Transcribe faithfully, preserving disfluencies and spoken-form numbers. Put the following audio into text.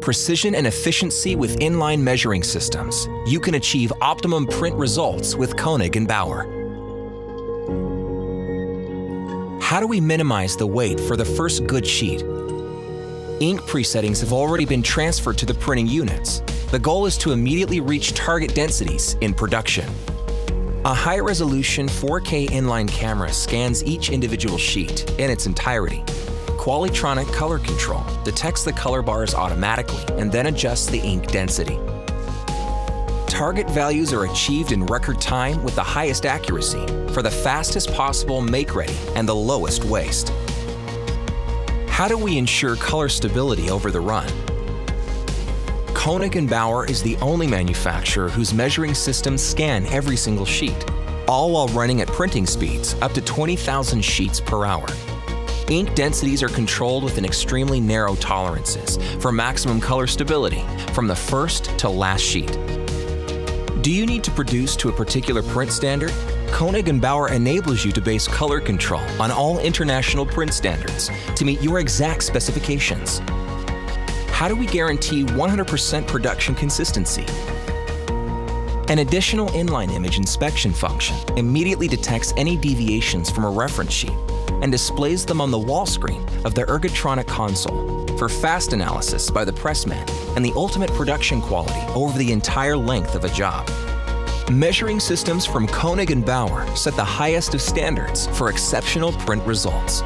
precision and efficiency with inline measuring systems, you can achieve optimum print results with Koenig and Bauer. How do we minimize the wait for the first good sheet? Ink presettings have already been transferred to the printing units. The goal is to immediately reach target densities in production. A high-resolution four K inline camera scans each individual sheet in its entirety. Qualitronic ColorControl detects the color bars automatically and then adjusts the ink density. Target values are achieved in record time with the highest accuracy for the fastest possible make-ready and the lowest waste. How do we ensure color stability over the run? Koenig and Bauer is the only manufacturer whose measuring systems scan every single sheet, all while running at printing speeds up to twenty thousand sheets per hour. Ink densities are controlled within extremely narrow tolerances for maximum color stability from the first to last sheet. Do you need to produce to a particular print standard? Koenig and Bauer enables you to base color control on all international print standards to meet your exact specifications. How do we guarantee one hundred percent production consistency? An additional inline image inspection function immediately detects any deviations from a reference sheet and displays them on the wall screen of the Ergotronic console for fast analysis by the pressman and the ultimate production quality over the entire length of a job. Measuring systems from Koenig and Bauer set the highest of standards for exceptional print results.